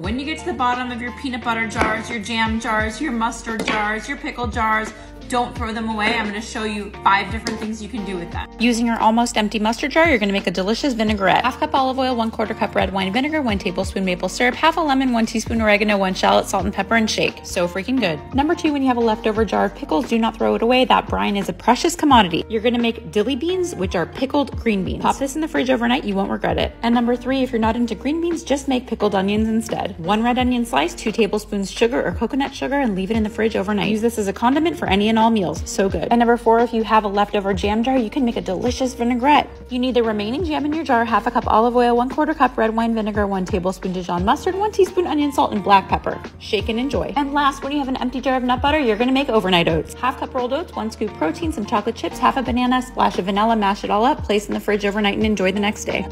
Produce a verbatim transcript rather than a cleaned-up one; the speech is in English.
When you get to the bottom of your peanut butter jars, your jam jars, your mustard jars, your pickle jars, don't throw them away. I'm gonna show you five different things you can do with them. Using your almost empty mustard jar, you're gonna make a delicious vinaigrette. Half cup olive oil, one quarter cup red wine vinegar, one tablespoon maple syrup, half a lemon, one teaspoon oregano, one shallot, salt and pepper, and shake. So freaking good. Number two, when you have a leftover jar of pickles, do not throw it away. That brine is a precious commodity. You're gonna make dilly beans, which are pickled green beans. Pop this in the fridge overnight, you won't regret it. And number three, if you're not into green beans, just make pickled onions instead. One red onion slice, two tablespoons sugar or coconut sugar, and leave it in the fridge overnight. Use this as a condiment for any and all meals. So good. And number four, if you have a leftover jam jar, you can make a delicious vinaigrette. You need the remaining jam in your jar, half a cup olive oil, one quarter cup red wine vinegar, one tablespoon Dijon mustard, one teaspoon onion salt, and black pepper. Shake and enjoy. And last, when you have an empty jar of nut butter, you're gonna make overnight oats. Half cup rolled oats, one scoop protein, some chocolate chips, half a banana, splash of vanilla, mash it all up, place in the fridge overnight, and enjoy the next day.